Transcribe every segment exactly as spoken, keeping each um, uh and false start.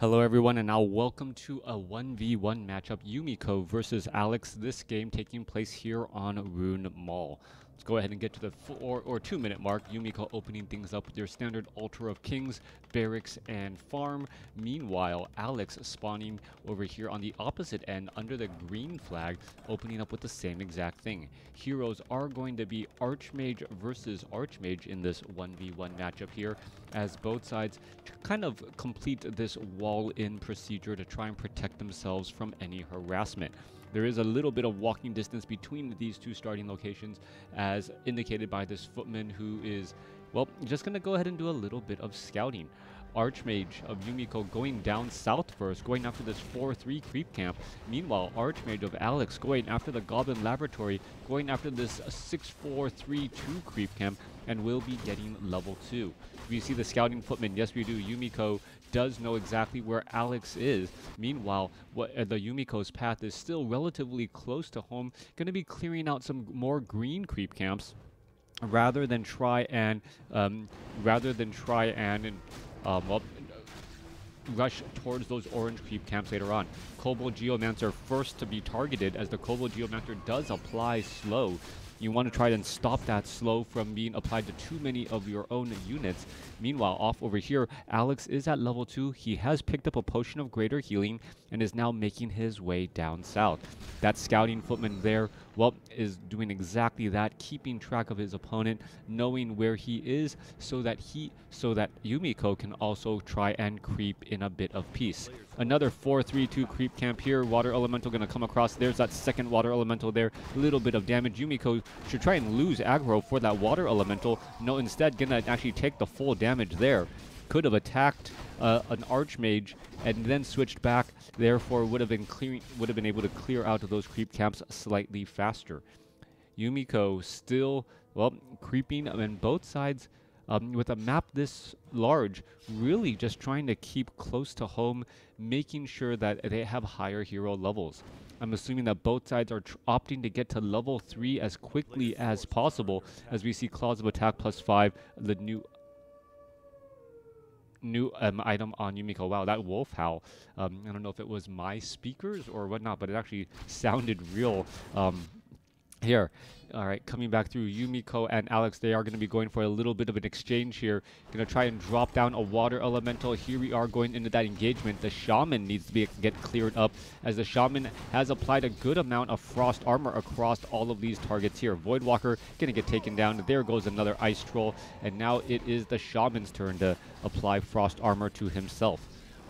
Hello everyone, and now welcome to a one v one matchup, Yumiko versus AleX. This game taking place here on Rune Mall. Let's go ahead and get to the four or two minute mark. Yumiko opening things up with their standard Altar of Kings, Barracks, and Farm. Meanwhile, AleX spawning over here on the opposite end under the green flag, opening up with the same exact thing. Heroes are going to be Archmage versus Archmage in this one v one matchup here, as both sides kind of complete this wall in procedure to try and protect themselves from any harassment. There is a little bit of walking distance between these two starting locations, as indicated by this footman who is, well, just going to go ahead and do a little bit of scouting. Archmage of Yumiko going down south first, going after this four three creep camp. Meanwhile, Archmage of AleX going after the Goblin Laboratory, going after this six four three two creep camp, and will be getting level two. We see the scouting footman. Yes, we do. Yumiko does know exactly where AleX is. Meanwhile, what, uh, the Yumiko's path is still relatively close to home, going to be clearing out some more green creep camps rather than try and um, rather than try and. and Um, well, rush towards those orange creep camps later on. Kobold Geomancer first to be targeted, as the Kobold Geomancer does apply slow. You want to try and stop that slow from being applied to too many of your own units. Meanwhile, off over here, AleX is at level two. He has picked up a potion of greater healing and is now making his way down south. That scouting footman there, well, is doing exactly that, keeping track of his opponent, knowing where he is, so that he, so that Yumiko can also try and creep in a bit of peace. Another four three two creep camp here. Water Elemental gonna come across. There's that second Water Elemental there. A little bit of damage. Yumiko should try and lose aggro for that Water Elemental. No, instead gonna actually take the full damage there. Could have attacked uh, an Archmage and then switched back, therefore would have been clearing, would have been able to clear out of those creep camps slightly faster. Yumiko still, well, creeping on both sides um, with a map this large, really just trying to keep close to home, making sure that they have higher hero levels. I'm assuming that both sides are tr opting to get to level three as quickly as possible, as we see Claws of Attack plus five, the new new um, item on Yumiko. Wow, that wolf howl. Um, I don't know if it was my speakers or whatnot, but it actually sounded real um, here. All right, coming back through, Yumiko and AleX, they are going to be going for a little bit of an exchange here. Going to try and drop down a Water Elemental. Here we are going into that engagement. The Shaman needs to be get cleared up, as the Shaman has applied a good amount of Frost Armor across all of these targets here. Voidwalker going to get taken down. There goes another Ice Troll, and now it is the Shaman's turn to apply Frost Armor to himself.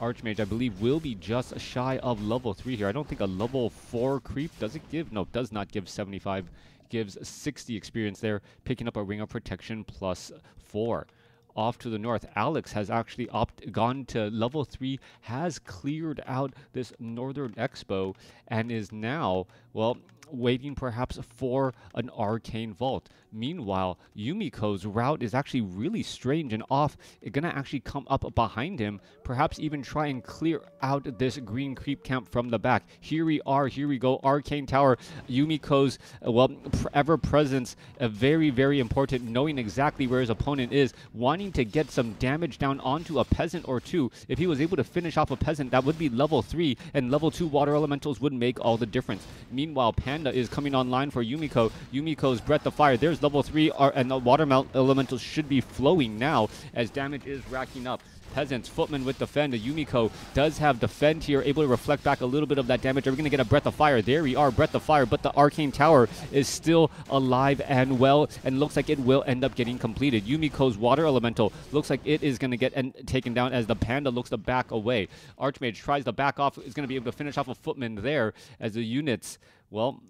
Archmage, I believe, will be just shy of level three here. I don't think a level four creep, does it give? No, does not give seventy-five. Gives sixty experience there, picking up a Ring of Protection plus four. Off to the north, AleX has actually opt gone to level three, has cleared out this Northern Expo, and is now, well, waiting perhaps for an Arcane Vault. Meanwhile, Yumiko's route is actually really strange and off. It's gonna actually come up behind him, perhaps even try and clear out this green creep camp from the back. Here we are, here we go, Arcane Tower. Yumiko's, well, ever presence, uh, very, very important, knowing exactly where his opponent is, wanting to get some damage down onto a peasant or two. If he was able to finish off a peasant, that would be level three, and level two Water Elementals would make all the difference. Meanwhile, Panda is coming online for Yumiko. Yumiko's Breath of Fire, there's level three, are, and the Water Elementals should be flowing now, as damage is racking up. Peasants, Footman with Defend. Yumiko does have Defend here, able to reflect back a little bit of that damage. Are we going to get a Breath of Fire? There we are, Breath of Fire, but the Arcane Tower is still alive and well, and looks like it will end up getting completed. Yumiko's Water Elemental looks like it is going to get en taken down, as the Panda looks to back away. Archmage tries to back off, is going to be able to finish off a Footman there, as the units, well,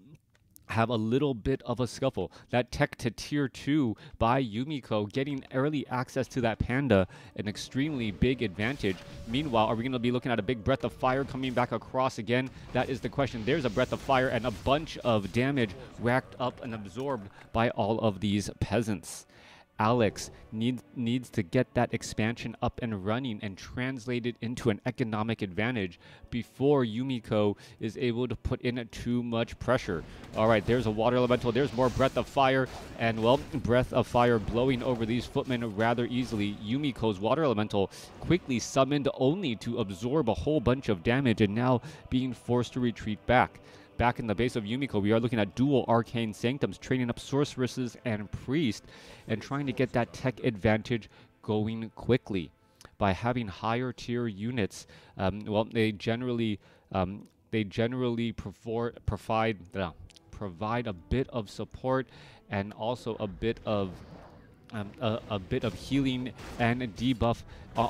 have a little bit of a scuffle. That tech to tier two by Yumiko, getting early access to that Panda, an extremely big advantage. Meanwhile, are we going to be looking at a big Breath of Fire coming back across again? That is the question. There's a Breath of Fire and a bunch of damage racked up and absorbed by all of these peasants. AleX needs needs to get that expansion up and running and translate it into an economic advantage before Yumiko is able to put in too much pressure. Alright, there's a Water Elemental, there's more Breath of Fire, and well, Breath of Fire blowing over these footmen rather easily. Yumiko's Water Elemental quickly summoned only to absorb a whole bunch of damage and now being forced to retreat back. Back in the base of Yumiko, we are looking at dual Arcane Sanctums, training up Sorceresses and Priest, and trying to get that tech advantage going quickly. By having higher tier units, um, well, they generally um, they generally provide provide uh, provide a bit of support and also a bit of um, a, a bit of healing and debuff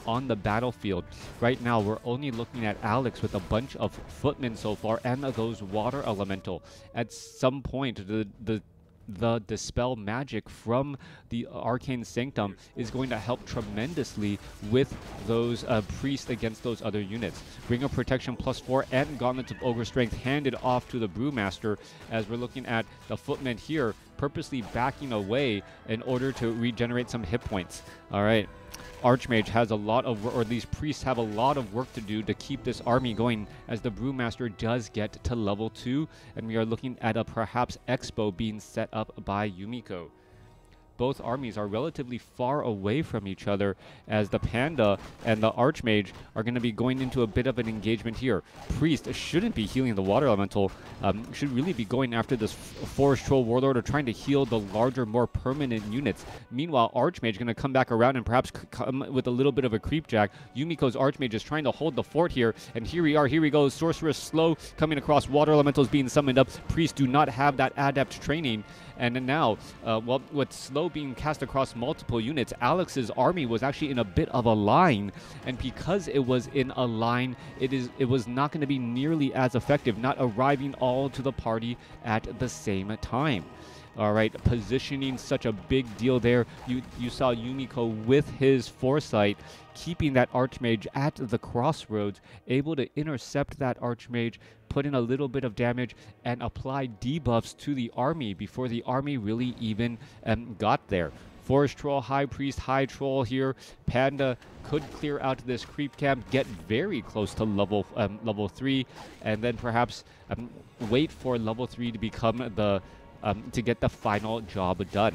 on the battlefield. Right now we're only looking at AleX with a bunch of footmen so far and those Water Elemental. At some point the the the Dispel Magic from the Arcane Sanctum is going to help tremendously with those uh, Priests against those other units. Ring of Protection plus four and Gauntlets of Ogre Strength handed off to the Brewmaster, as we're looking at the footmen here purposely backing away in order to regenerate some hit points. All right. Archmage has a lot of, or these priests have a lot of work to do to keep this army going, as the Brewmaster does get to level two, and we are looking at a perhaps expo being set up by Yumiko. Both armies are relatively far away from each other, as the Panda and the Archmage are going to be going into a bit of an engagement here. Priest shouldn't be healing the Water Elemental, um, should really be going after this Forest Troll Warlord or trying to heal the larger, more permanent units. Meanwhile, Archmage going to come back around and perhaps come with a little bit of a creep jack. Yumiko's Archmage is trying to hold the fort here, and here we are, here we go. Sorceress slow, coming across, Water Elementals being summoned up. Priests do not have that adept training, and now, uh, well, with slow being cast across multiple units, AleX's army was actually in a bit of a line, and because it was in a line, it is it was not going to be nearly as effective, not arriving all to the party at the same time. All right, positioning such a big deal there. You you saw Yumiko with his foresight, keeping that Archmage at the crossroads, able to intercept that Archmage, put in a little bit of damage, and apply debuffs to the army before the army really even um, got there. Forest Troll, High Priest, High Troll here. Panda could clear out this creep camp, get very close to level um, level three, and then perhaps um, wait for level three to become the Um, to get the final job done.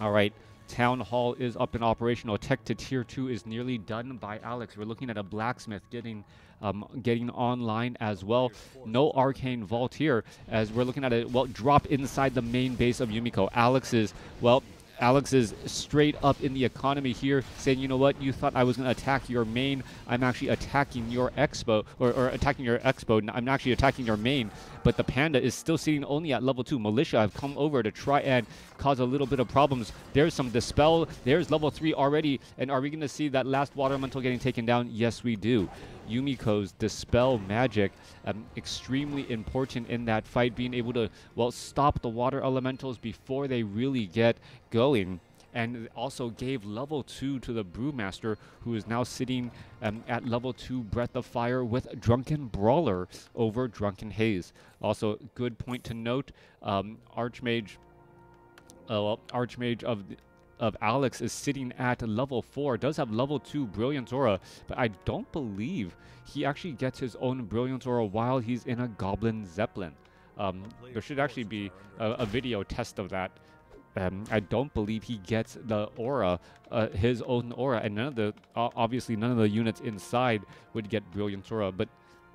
All right, Town Hall is up and operational. Tech to tier two is nearly done by AleX. We're looking at a blacksmith getting um, getting online as well. No Arcane Vault here, as we're looking at a well drop inside the main base of Yumiko. AleX is well. AleX is straight up in the economy here, saying, you know what, you thought I was going to attack your main. I'm actually attacking your expo, or, or attacking your expo. I'm actually attacking your main, but the Panda is still sitting only at level two. Militia have come over to try and cause a little bit of problems. There's some Dispel. There's level three already, and are we going to see that last Water Elemental getting taken down? Yes, we do. Yumiko's Dispel Magic, um, extremely important in that fight, being able to, well, stop the Water Elementals before they really get going, and also gave level two to the Brewmaster, who is now sitting um, at level two Breath of Fire with Drunken Brawler over Drunken Haze. Also, good point to note, um, Archmage, uh, well, Archmage of... the of AleX is sitting at level four, does have level two Brilliant Aura, but I don't believe he actually gets his own Brilliant Aura while he's in a Goblin Zeppelin. Um, there should actually be a, a video test of that. Um, I don't believe he gets the aura, uh, his own aura, and none of the uh, obviously none of the units inside would get Brilliant Aura, but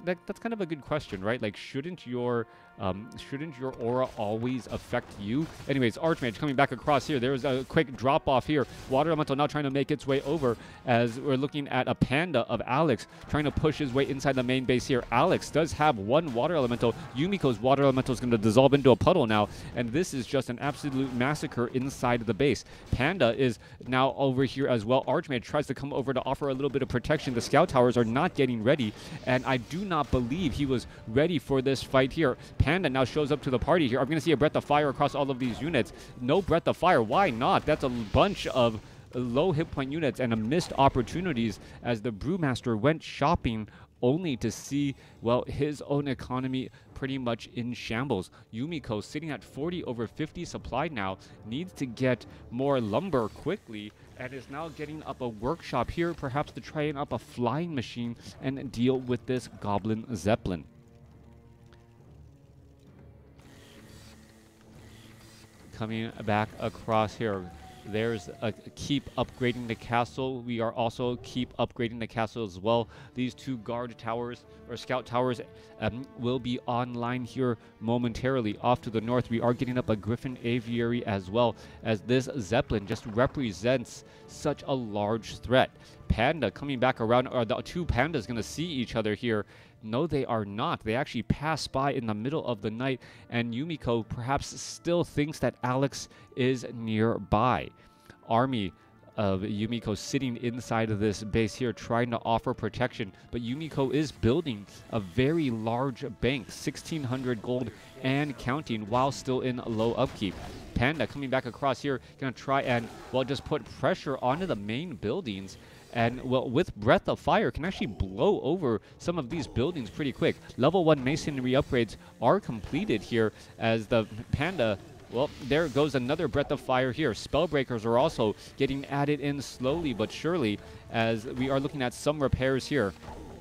that, that's kind of a good question, right? Like, shouldn't your um, shouldn't your aura always affect you? Anyways, Archmage coming back across here. There was a quick drop-off here. Water Elemental now trying to make its way over, as we're looking at a Panda of AleX trying to push his way inside the main base here. AleX does have one Water Elemental. Yumiko's Water Elemental is going to dissolve into a puddle now, and this is just an absolute massacre inside the base. Panda is now over here as well. Archmage tries to come over to offer a little bit of protection. The Scout Towers are not getting ready, and I do not believe he was ready for this fight here. Panda now shows up to the party here. I'm going to see a Breath of Fire across all of these units. No Breath of Fire. Why not? That's a bunch of low hit point units and a missed opportunities, as the Brewmaster went shopping only to see, well, his own economy pretty much in shambles. Yumiko, sitting at forty over fifty supply now, needs to get more lumber quickly and is now getting up a workshop here, perhaps to try and up a flying machine and deal with this Goblin Zeppelin. Coming back across here, there's a keep upgrading the castle. We are also keep upgrading the castle as well. These two guard towers or scout towers um, will be online here momentarily. Off to the north, we are getting up a griffin aviary as well, as this zeppelin just represents such a large threat. Panda coming back around. Are the two pandas going to see each other here? No, they are not. They actually pass by in the middle of the night, and Yumiko perhaps still thinks that AleX is nearby. Army of Yumiko sitting inside of this base here, trying to offer protection, but Yumiko is building a very large bank, sixteen hundred gold and counting, while still in low upkeep. Panda coming back across here, gonna try and, well, just put pressure onto the main buildings, and, well, with Breath of Fire, can actually blow over some of these buildings pretty quick. Level one masonry upgrades are completed here as the Panda, well, there goes another Breath of Fire here. Spellbreakers are also getting added in slowly but surely, as we are looking at some repairs here.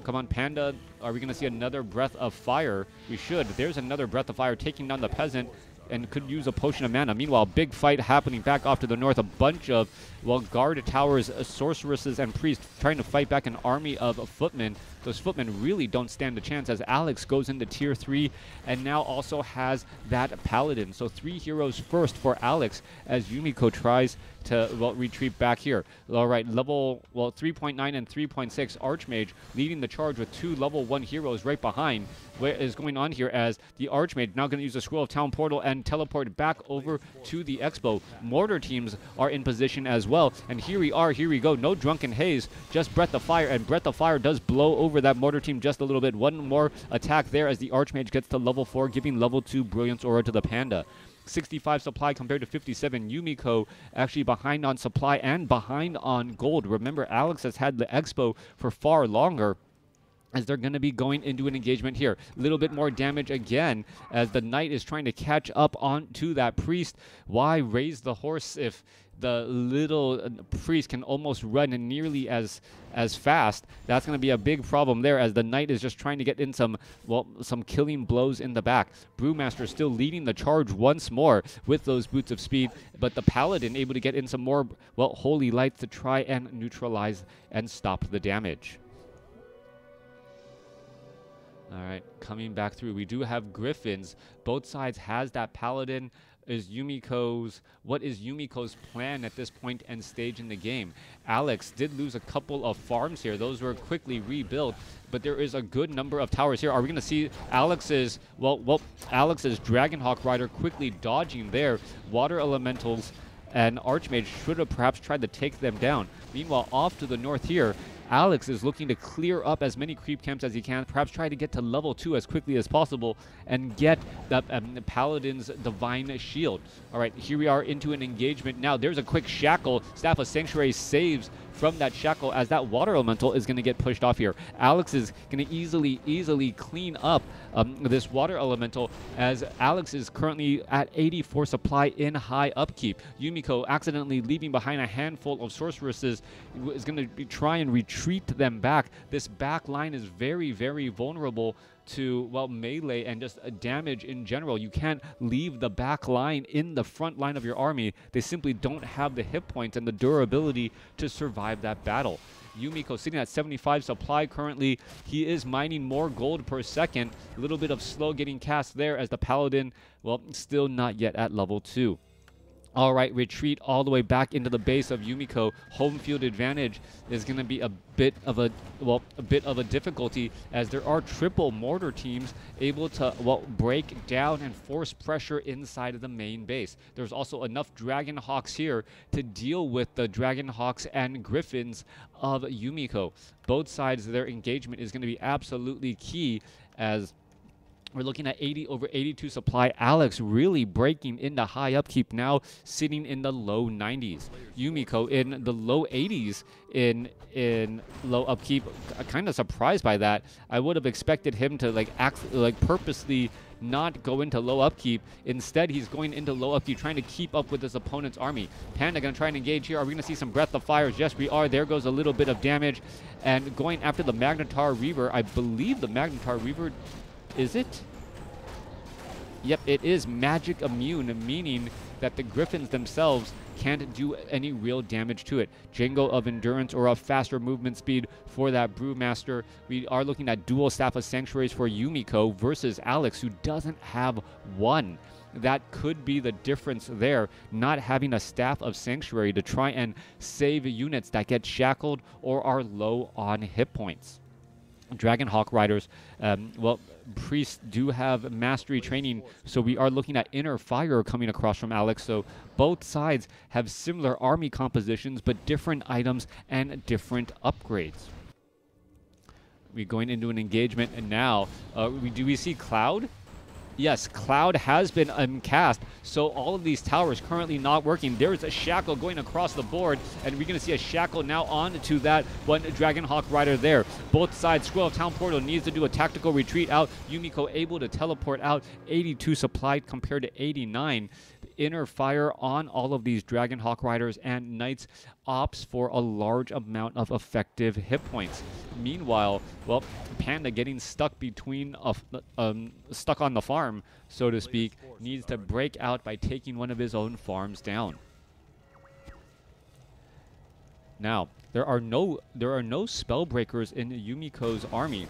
Come on, Panda. Are we going to see another Breath of Fire? We should. There's another Breath of Fire, taking down the peasant, and could use a potion of mana. Meanwhile, big fight happening back off to the north. A bunch of, well, guard towers, uh, sorceresses, and priests trying to fight back an army of uh, footmen. Those footmen really don't stand a chance, as AleX goes into tier three and now also has that paladin. So three heroes first for AleX as Yumiko tries to, well, retreat back here. All right, level, well, three point nine and three point six. Archmage leading the charge with two level one heroes right behind. What is going on here, as the Archmage now going to use the Scroll of Town Portal and teleport back over to the Expo. Mortar teams are in position as well. And here we are, here we go. No Drunken Haze, just Breath of Fire. And Breath of Fire does blow over that mortar team just a little bit. One more attack there as the Archmage gets to level four, giving level two Brilliant Aura to the Panda. sixty-five supply compared to fifty-seven. Yumiko actually behind on supply and behind on gold. Remember, AleX has had the Expo for far longer, as they're going to be going into an engagement here. A little bit more damage again, as the knight is trying to catch up onto that priest. Why raise the horse if the little priest can almost run nearly as as fast? That's going to be a big problem there, as the knight is just trying to get in some, well, some killing blows in the back. Brewmaster still leading the charge once more with those boots of speed, but the paladin able to get in some more, well, holy lights to try and neutralize and stop the damage. All right, coming back through, we do have griffins. Both sides has that paladin. Is Yumiko's, what is Yumiko's plan at this point and stage in the game? AleX did lose a couple of farms here. Those were quickly rebuilt, but there is a good number of towers here. Are we going to see AleX's, well, well, AleX's Dragonhawk Rider quickly dodging their water elementals, and Archmage should have perhaps tried to take them down. Meanwhile, off to the north here, AleX is looking to clear up as many creep camps as he can, perhaps try to get to level two as quickly as possible and get the, um, the Paladin's Divine Shield. All right, here we are into an engagement now. There's a quick shackle. Staff of Sanctuary saves from that shackle, as that water elemental is going to get pushed off here. AleX is going to easily, easily clean up um, this water elemental, as AleX is currently at eighty-four supply in high upkeep. Yumiko accidentally leaving behind a handful of sorceresses is going to try and retreat them back. This back line is very, very vulnerable to, well, melee and just uh, damage in general. You can't leave the back line in the front line of your army. They simply don't have the hit points and the durability to survive that battle. Yumiko sitting at seventy-five supply currently. He is mining more gold per second. A little bit of slow getting cast there, as the paladin, well, still not yet at level two. All right, retreat all the way back into the base of Yumiko. Home field advantage is going to be a bit of a, well, a bit of a difficulty, as there are triple mortar teams able to, well, break down and force pressure inside of the main base. There's also enough Dragonhawks here to deal with the Dragonhawks and Griffins of Yumiko. Both sides of their engagement is going to be absolutely key, as We're looking at eighty over eighty-two supply. AleX really breaking into high upkeep now, sitting in the low nineties. Yumiko in the low eighties in in low upkeep. Kind of surprised by that. I would have expected him to like act like purposely not go into low upkeep. Instead, he's going into low upkeep, trying to keep up with his opponent's army. Panda going to try and engage here. Are we going to see some Breath of Fires? Yes, we are. There goes a little bit of damage. And going after the Magnetar Reaver. I believe the Magnetar Reaver, is it? Yep, it is magic immune, meaning that the Griffins themselves can't do any real damage to it. Jingle of Endurance or a faster movement speed for that Brewmaster. We are looking at dual Staff of Sanctuaries for Yumiko versus AleX, who doesn't have one. That could be the difference there, not having a Staff of Sanctuary to try and save units that get shackled or are low on hit points. Dragonhawk Riders, um, well, priests do have mastery training, so we are looking at Inner Fire coming across from AleX. So both sides have similar army compositions, but different items and different upgrades. We're going into an engagement, and now uh, we, do we see Cloud? Yes, Cloud has been um, cast, so all of these towers currently not working. There is a shackle going across the board, and we're going to see a shackle now on to that one Dragonhawk Rider there. Both sides, Scroll of Town Portal needs to do a tactical retreat out. Yumiko able to teleport out, eighty-two supplied compared to eighty-nine. Inner Fire on all of these Dragonhawk Riders and Knights opts for a large amount of effective hit points. Meanwhile, well, Panda getting stuck between a f um, stuck on the farm, so to speak, needs to break out by taking one of his own farms down. Now, there are no there are no Spellbreakers in Yumiko's army,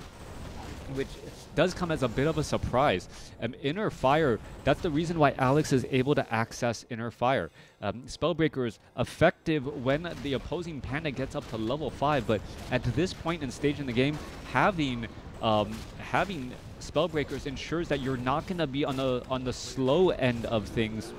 which does come as a bit of a surprise. Um, Inner Fire, that's the reason why AleX is able to access Inner Fire. Um, Spellbreakers effective when the opposing Panda gets up to level five, but at this point and stage in the game, having um, having Spellbreakers ensures that you're not going to be on the on the slow end of things,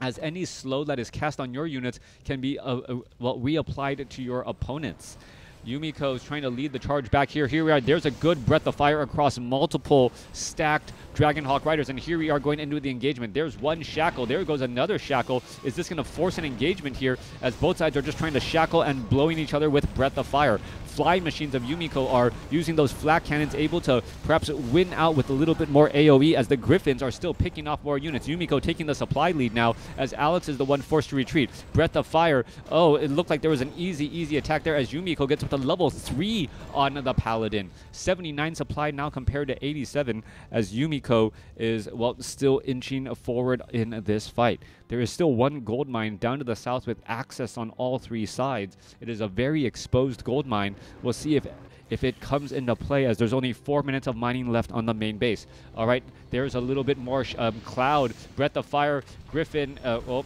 as any slow that is cast on your units can be uh, uh, well, reapplied to your opponents. Yumiko is trying to lead the charge back here. Here we are. There's a good Breath of Fire across multiple stacked Dragonhawk Riders. And here we are going into the engagement. There's one shackle. There goes another shackle. Is this going to force an engagement here, as both sides are just trying to shackle and blowing each other with Breath of Fire? Flying machines of Yumiko are using those flat cannons, able to perhaps win out with a little bit more A O E, as the Griffins are still picking off more units. Yumiko taking the supply lead now, as AleX is the one forced to retreat. Breath of Fire. Oh, it looked like there was an easy, easy attack there, as Yumiko gets up to level three on the Paladin. seventy-nine supply now compared to eighty-seven, as Yumiko is, well, still inching forward in this fight. There is still one gold mine down to the south with access on all three sides. It is a very exposed gold mine. We'll see if if it comes into play, as there's only four minutes of mining left on the main base. All right, there's a little bit more sh um, Cloud, Breath of Fire, Griffin, uh, well,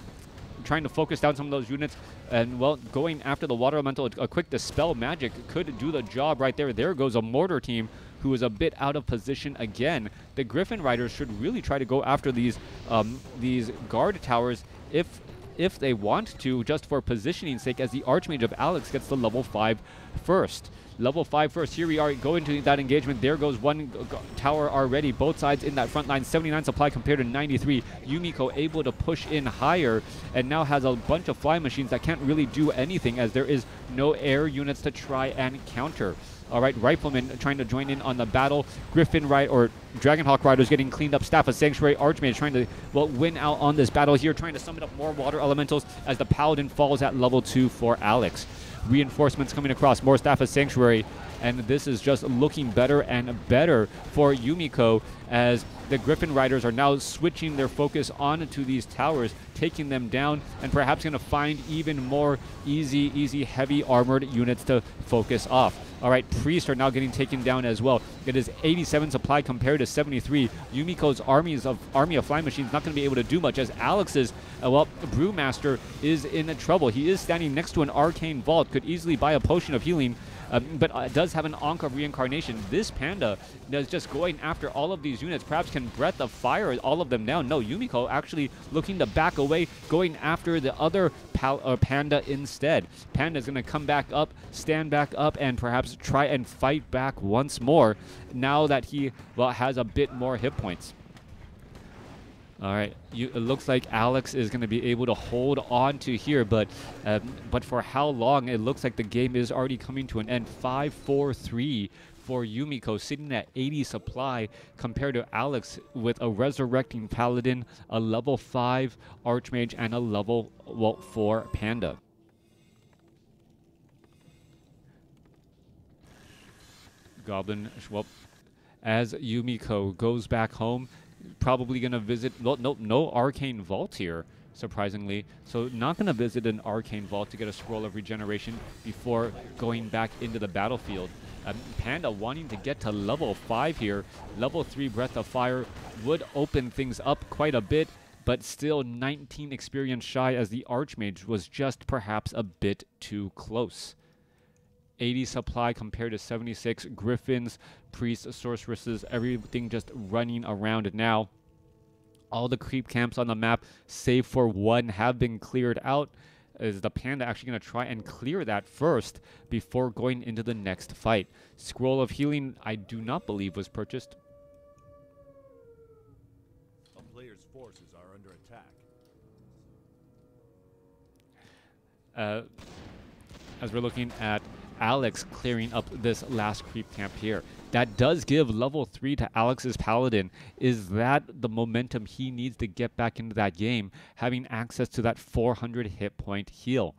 trying to focus down some of those units. And, well, going after the Water Mantle, a quick Dispel Magic could do the job right there. There goes a Mortar Team, who is a bit out of position again. The Griffin Riders should really try to go after these um, these guard towers if if they want to, just for positioning sake, as the Archmage of AleX gets the level five first. Level five first. Here we are going to that engagement. There goes one tower already. Both sides in that front line. seventy-nine supply compared to ninety-three. Yumiko able to push in higher, and now has a bunch of flying machines that can't really do anything, as there is no air units to try and counter. All right, Rifleman trying to join in on the battle. Griffin Ride or Dragonhawk Riders getting cleaned up. Staff of Sanctuary, Archmage trying to, well, win out on this battle here, trying to summon up more Water Elementals, as the Paladin falls at level two for AleX. Reinforcements coming across, more Staff of Sanctuary, and this is just looking better and better for Yumiko, as the Griffin Riders are now switching their focus onto these towers, taking them down, and perhaps going to find even more easy, easy, heavy armored units to focus off. All right, Priests are now getting taken down as well. It is eighty-seven supply compared to seventy-three. Yumiko's armies of army of flying machines not going to be able to do much, as AleX's, uh, well, Brewmaster is in trouble. He is standing next to an Arcane Vault, could easily buy a potion of healing, um, but uh, does have an Ankh of Reincarnation. This Panda is just going after all of these units. Perhaps can Breath of Fire all of them down. No, Yumiko actually looking to back away, going after the other pal uh, Panda instead. Panda's going to come back up, stand back up, and perhaps try and fight back once more now that he well, has a bit more hit points. All right, you, it looks like AleX is going to be able to hold on to here, but um, but for how long? It looks like the game is already coming to an end. five four three for Yumiko, sitting at eighty supply compared to AleX with a Resurrecting Paladin, a level five Archmage, and a level well, four Panda. Goblin Schwab, as Yumiko goes back home, probably going to visit, no, no, no Arcane Vault here, surprisingly. So not going to visit an Arcane Vault to get a Scroll of Regeneration before going back into the battlefield. Um, Panda wanting to get to level five here. Level three Breath of Fire would open things up quite a bit, but still nineteen experience shy as the Archmage was just perhaps a bit too close. eighty supply compared to seventy-six. Griffins, priests, sorceresses, everything just running around now. All the creep camps on the map, save for one, have been cleared out. Is the Panda actually going to try and clear that first before going into the next fight? Scroll of Healing, I do not believe was purchased. A player's forces are under attack. Uh, as we're looking at AleX clearing up this last creep camp here. That does give level three to AleX's Paladin. Is that the momentum he needs to get back into that game, having access to that four hundred hit point heal?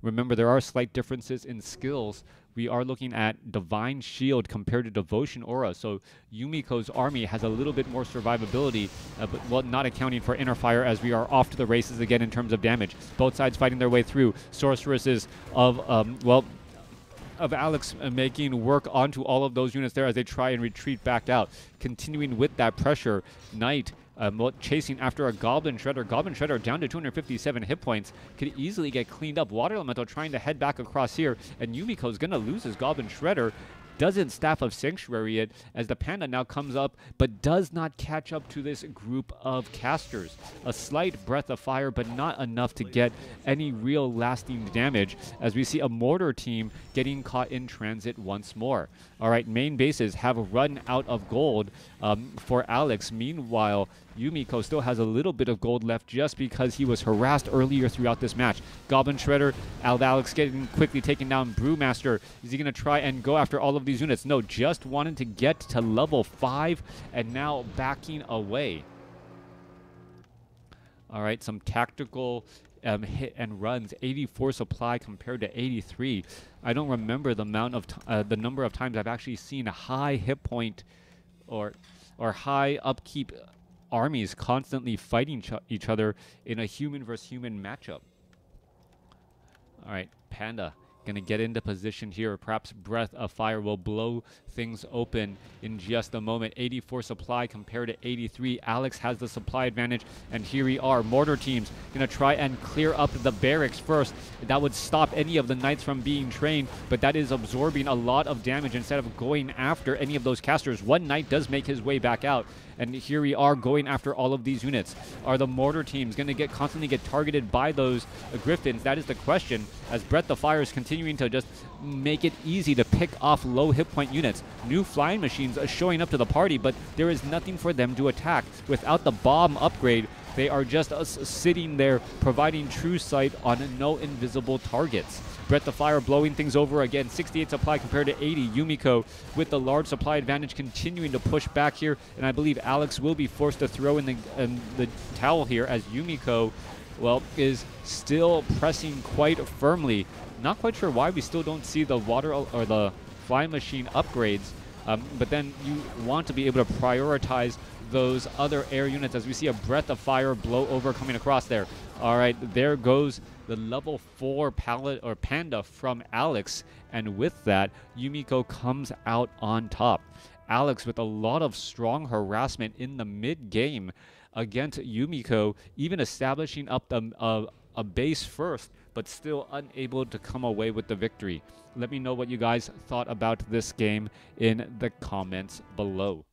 Remember, there are slight differences in skills. We are looking at Divine Shield compared to Devotion Aura, so Yumiko's army has a little bit more survivability, uh, but well, not accounting for Inner Fire, as we are off to the races again in terms of damage. Both sides fighting their way through. Sorceresses of, um, well, of AleX uh, making work onto all of those units there as they try and retreat back out. Continuing with that pressure, Knight um, chasing after a Goblin Shredder. Goblin Shredder down to two hundred fifty-seven hit points. Could easily get cleaned up. Water Elemental trying to head back across here, and Yumiko's going to lose his Goblin Shredder. Doesn't Staff of Sanctuary it, as the Panda now comes up, but does not catch up to this group of casters. A slight Breath of Fire, but not enough to get any real lasting damage, as we see a Mortar Team getting caught in transit once more. All right, main bases have run out of gold um, for AleX. Meanwhile, Yumiko still has a little bit of gold left just because he was harassed earlier throughout this match. Goblin Shredder, AleX getting quickly taken down. Brewmaster, is he going to try and go after all of these units? No, just wanted to get to level five and now backing away. All right, some tactical um, hit and runs. eighty-four supply compared to eighty-three. I don't remember the amount of t uh, the number of times I've actually seen high hit point or or high upkeep armies constantly fighting each other in a human versus human matchup. All right, Panda going to get into position here. Perhaps Breath of Fire will blow things open in just a moment. eighty-four supply compared to eighty-three. AleX has the supply advantage, and here we are. Mortar Teams going to try and clear up the barracks first. That would stop any of the knights from being trained, but that is absorbing a lot of damage instead of going after any of those casters. One knight does make his way back out, and here we are going after all of these units. Are the Mortar Teams going to get constantly get targeted by those uh, Griffins? That is the question, as Breath of Fire is continuing to just make it easy to pick off low hit point units. New flying machines are showing up to the party, but there is nothing for them to attack. Without the bomb upgrade, they are just uh, sitting there providing true sight on no invisible targets. Breath of Fire blowing things over again. sixty-eight supply compared to eighty. Yumiko with the large supply advantage continuing to push back here, and I believe AleX will be forced to throw in the, um, the towel here, as Yumiko, well, is still pressing quite firmly. Not quite sure why we still don't see the water or the flying machine upgrades, um, but then you want to be able to prioritize those other air units, as we see a Breath of Fire blow over coming across there. All right, there goes the level four pallet or Panda from AleX, and with that, Yumiko comes out on top. AleX with a lot of strong harassment in the mid-game against Yumiko, even establishing up the, uh, a base first but still unable to come away with the victory. Let me know what you guys thought about this game in the comments below.